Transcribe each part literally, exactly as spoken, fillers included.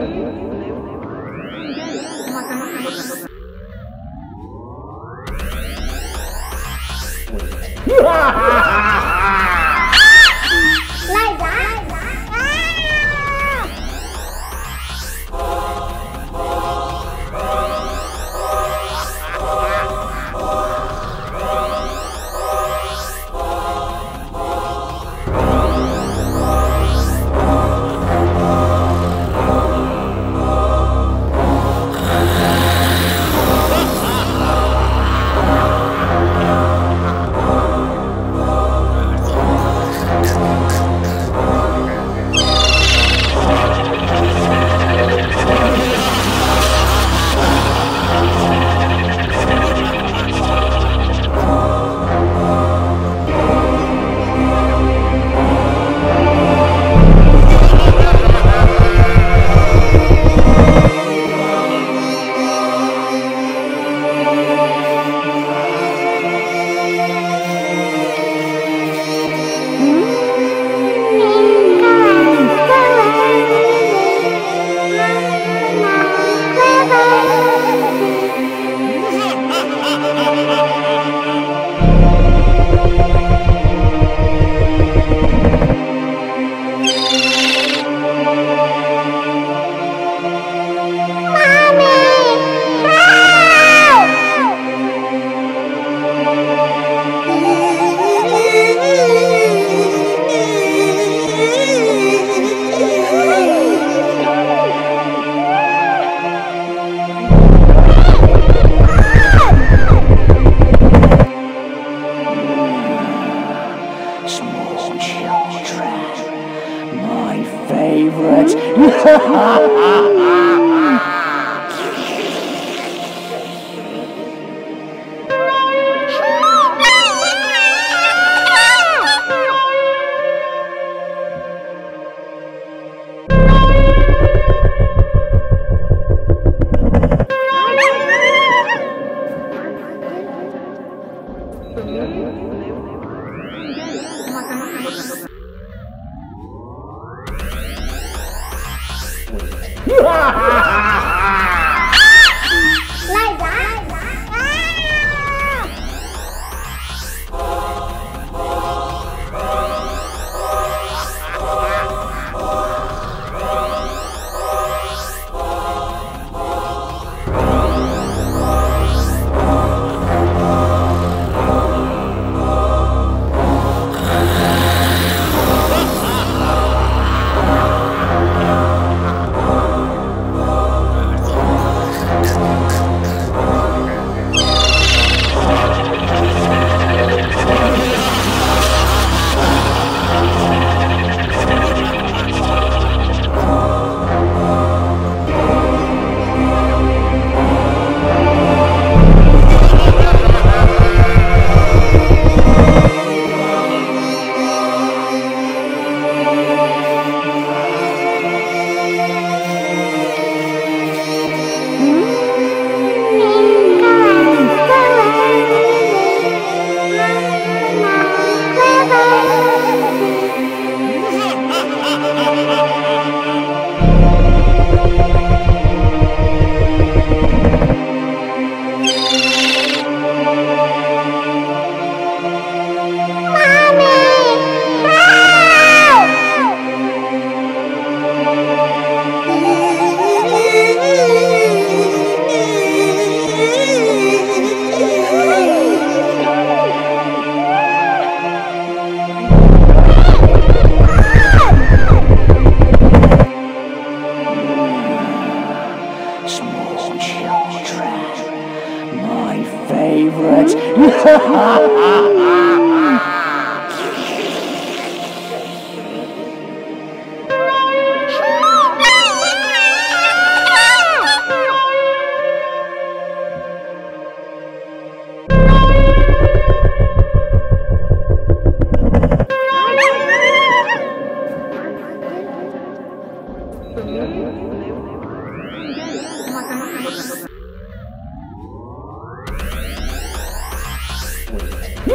Like that?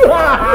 Ah!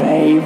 favorite.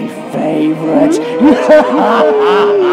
my favorite. Oh.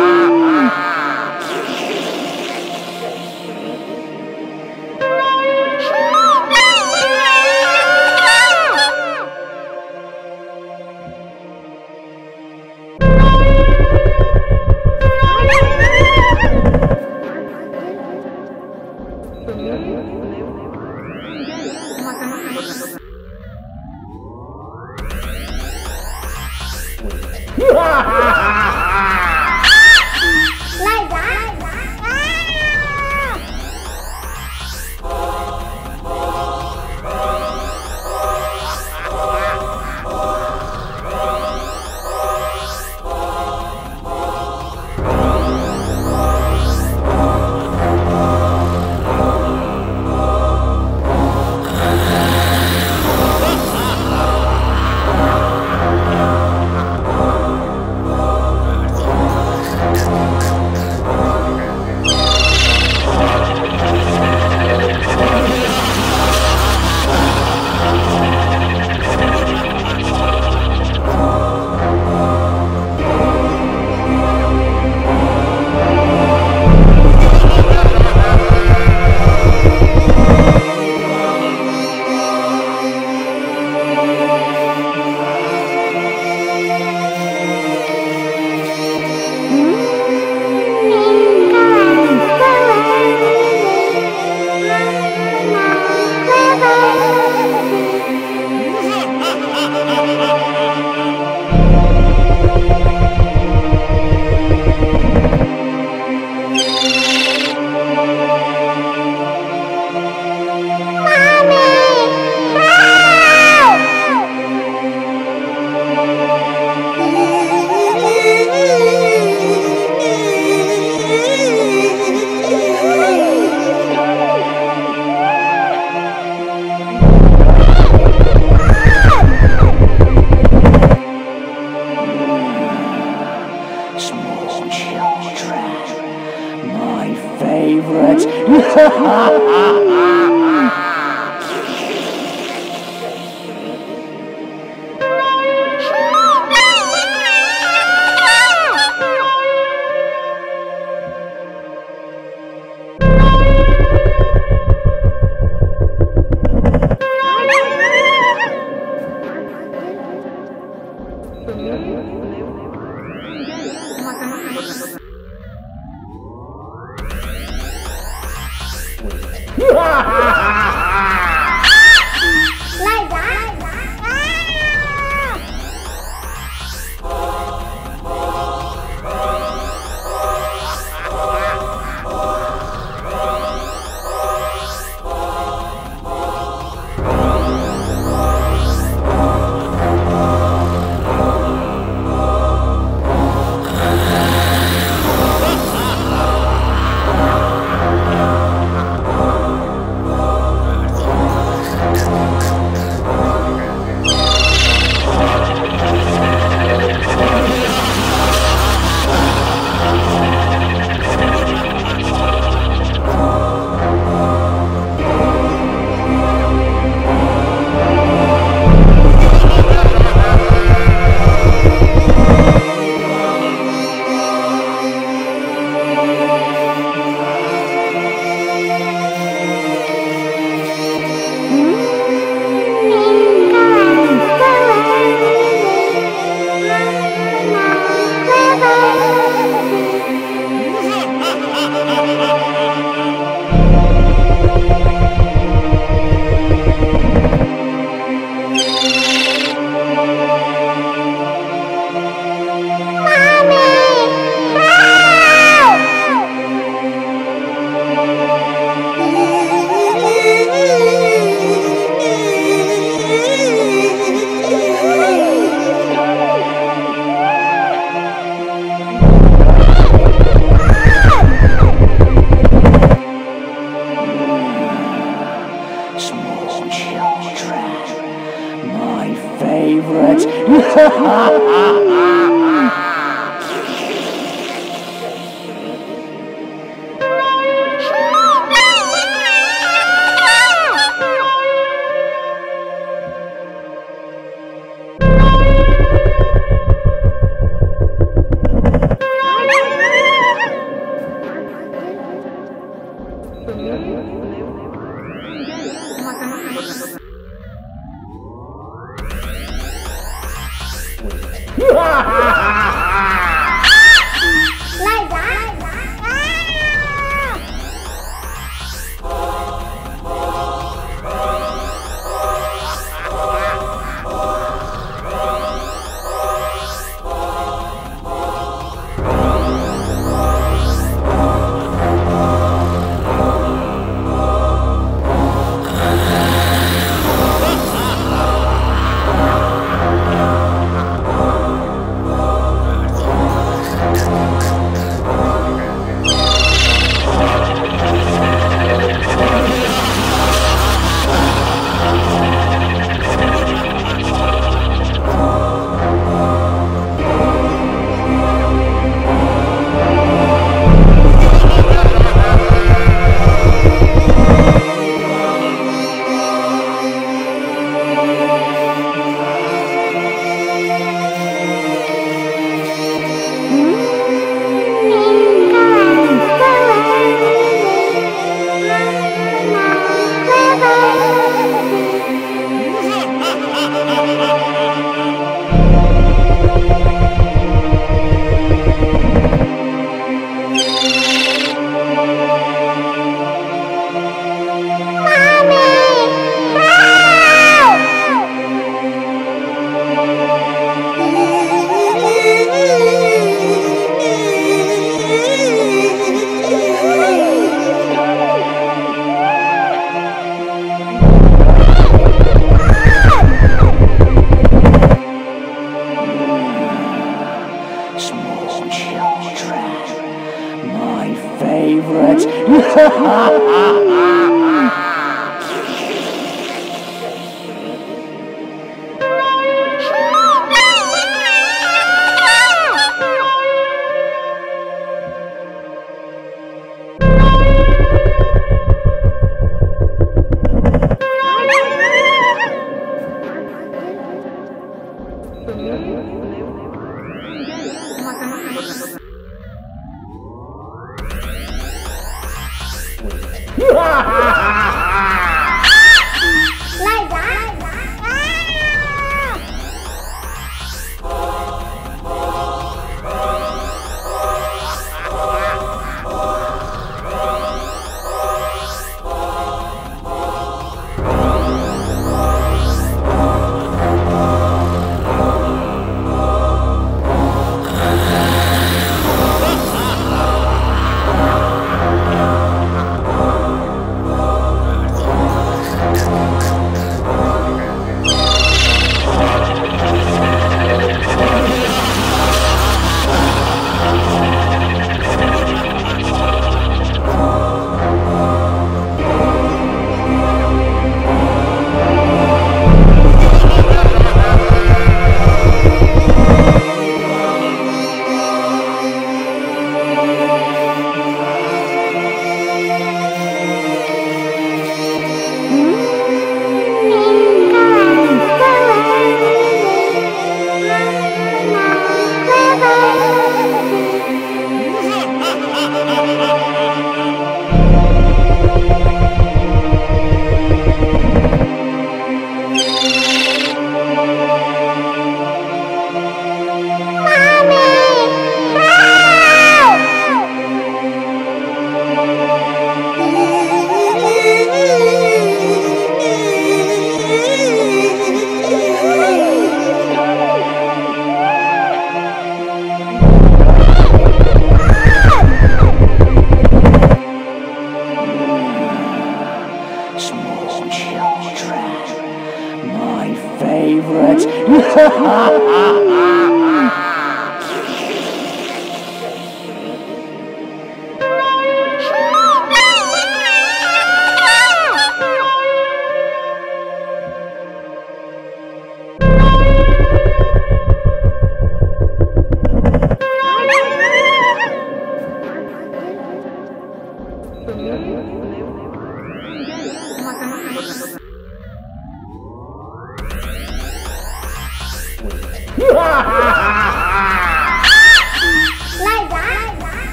Wait.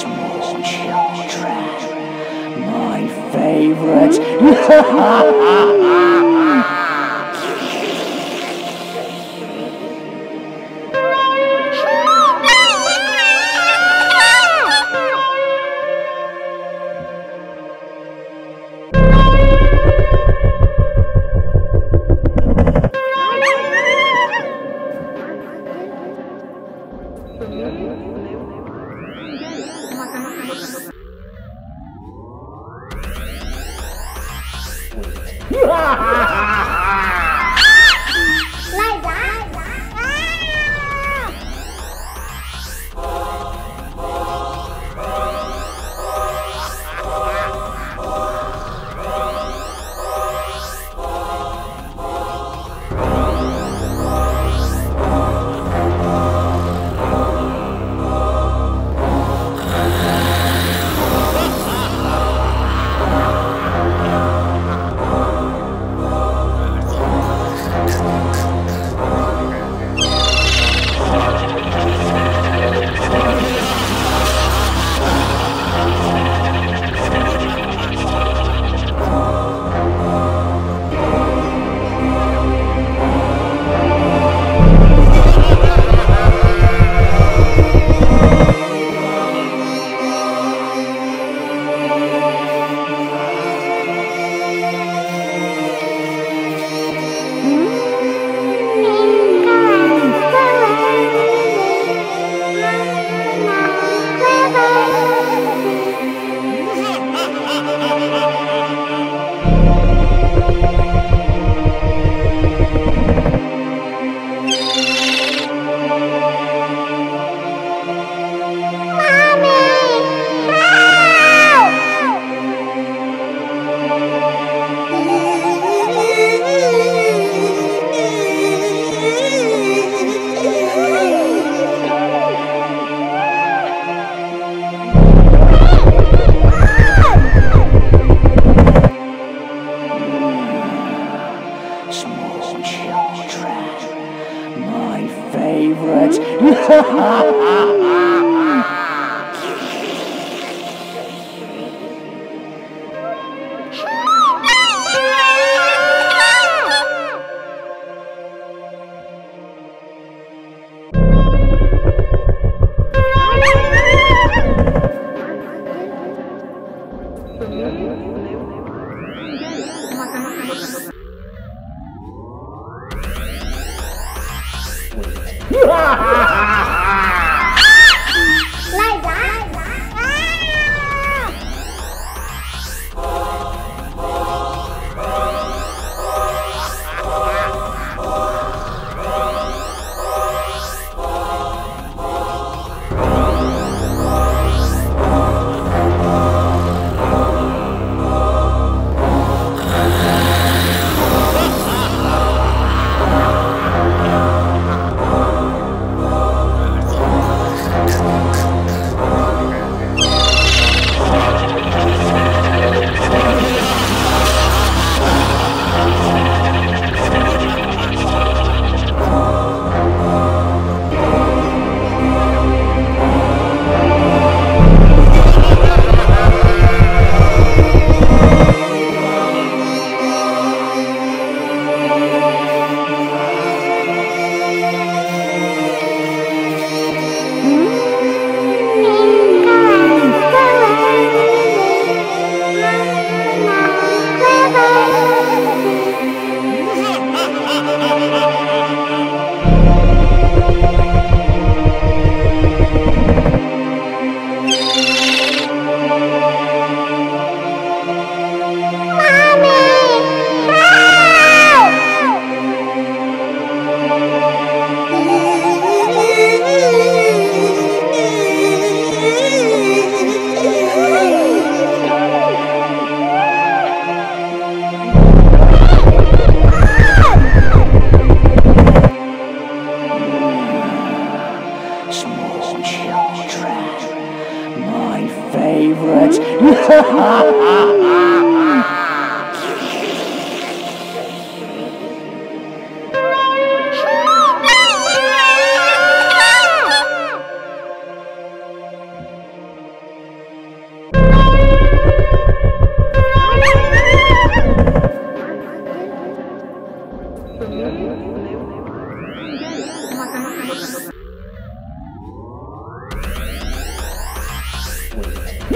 small children, my favorite.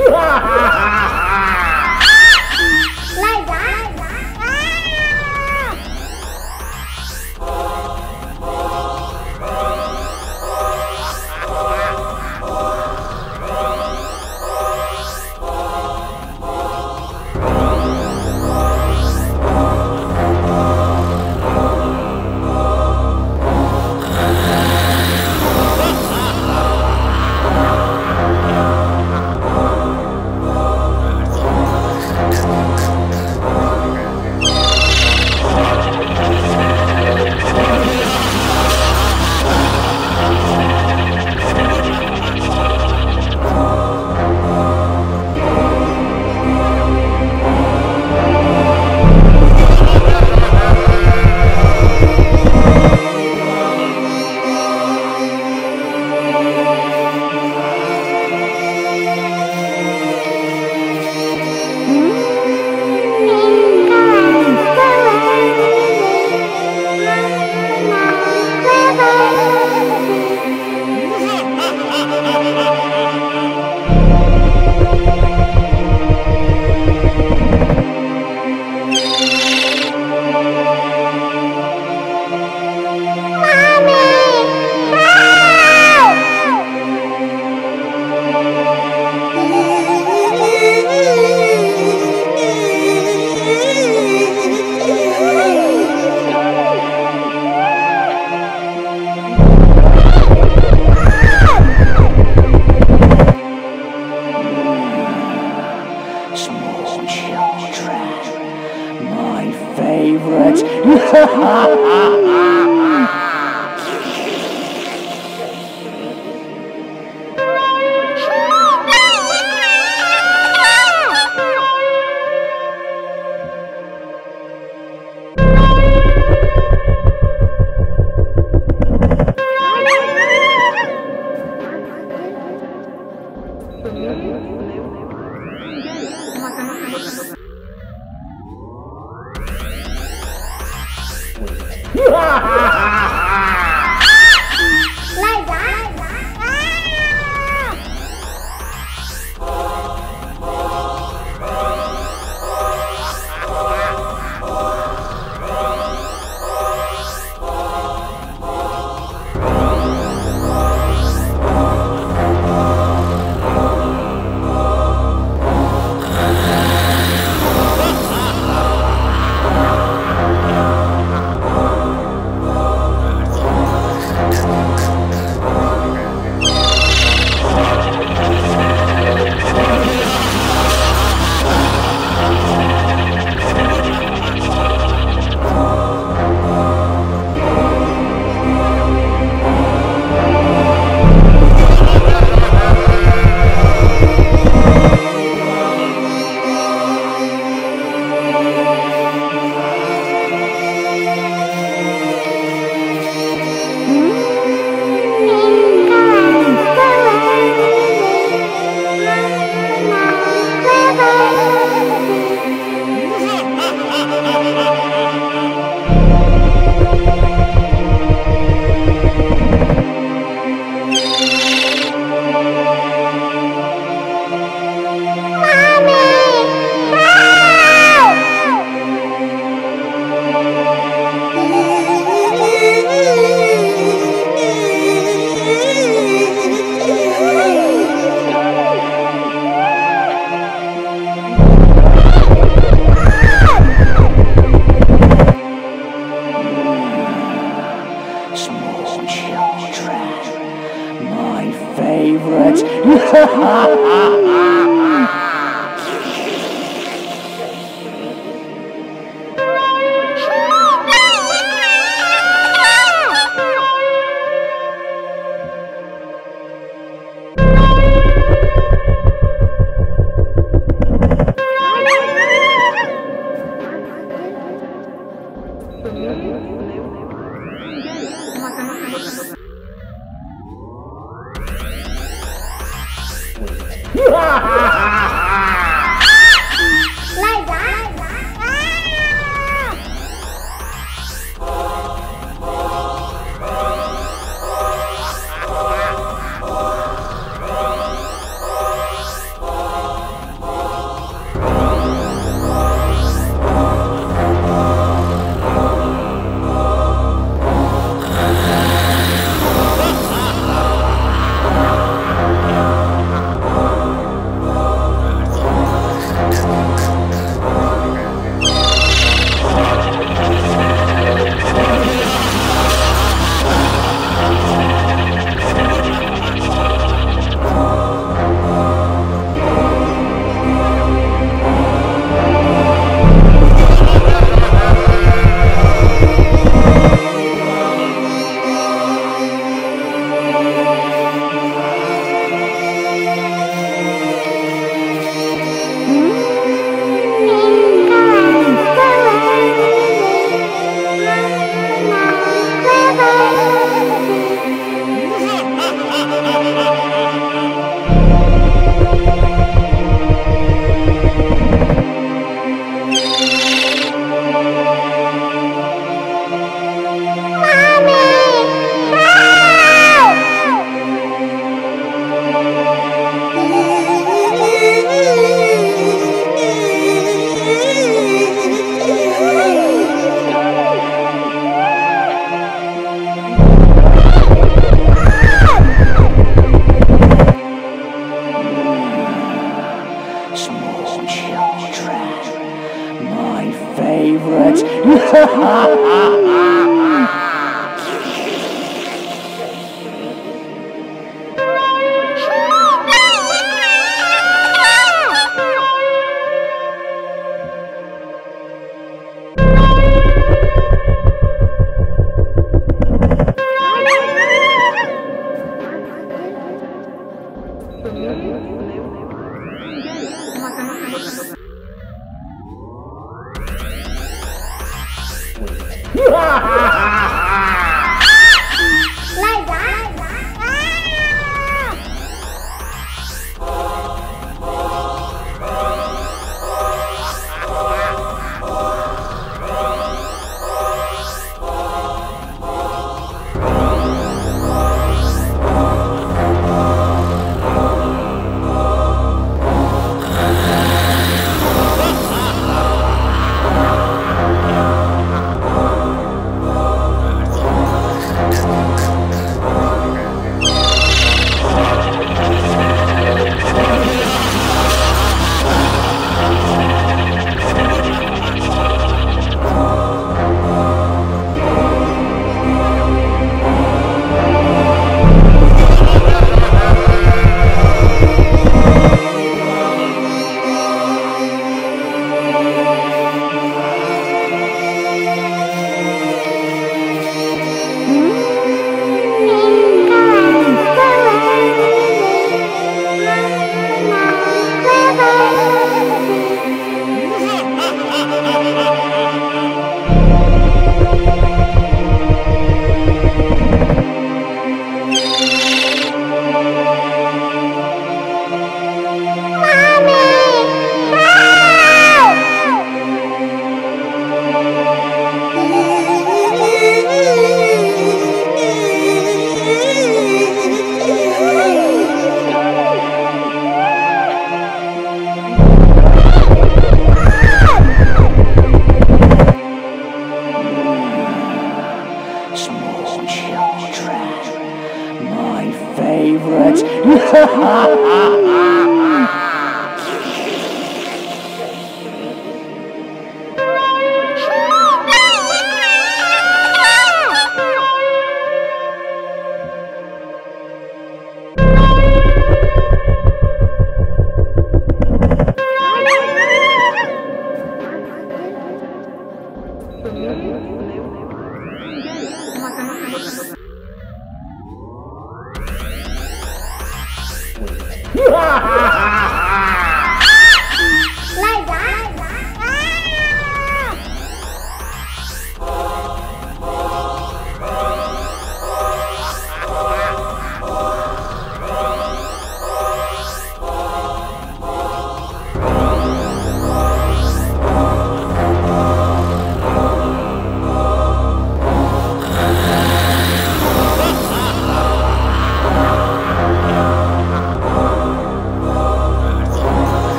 Oh.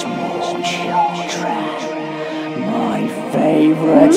small children, my favorite.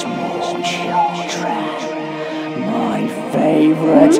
small children, my favorite.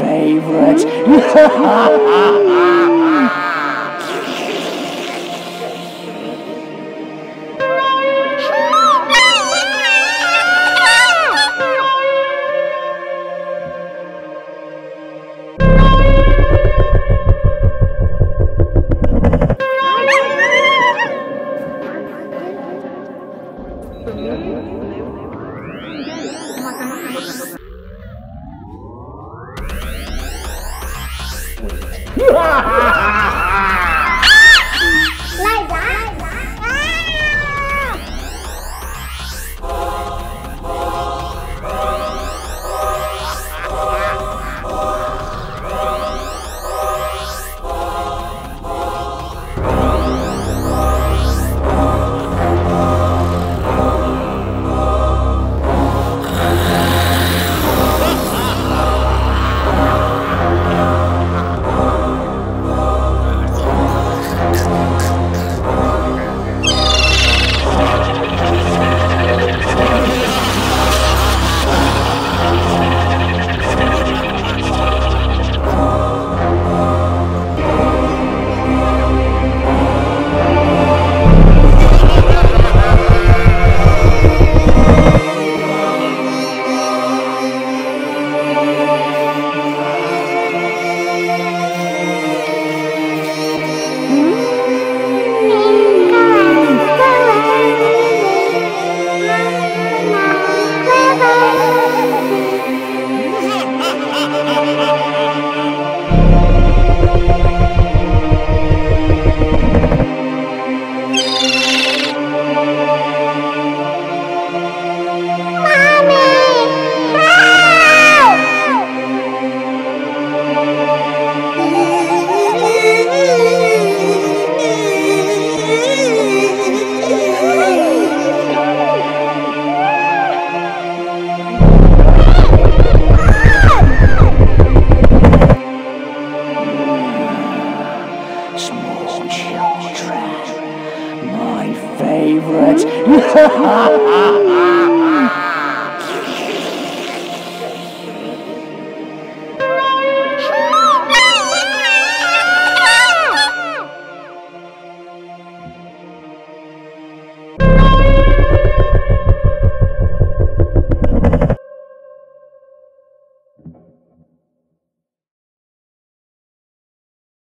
Favorite.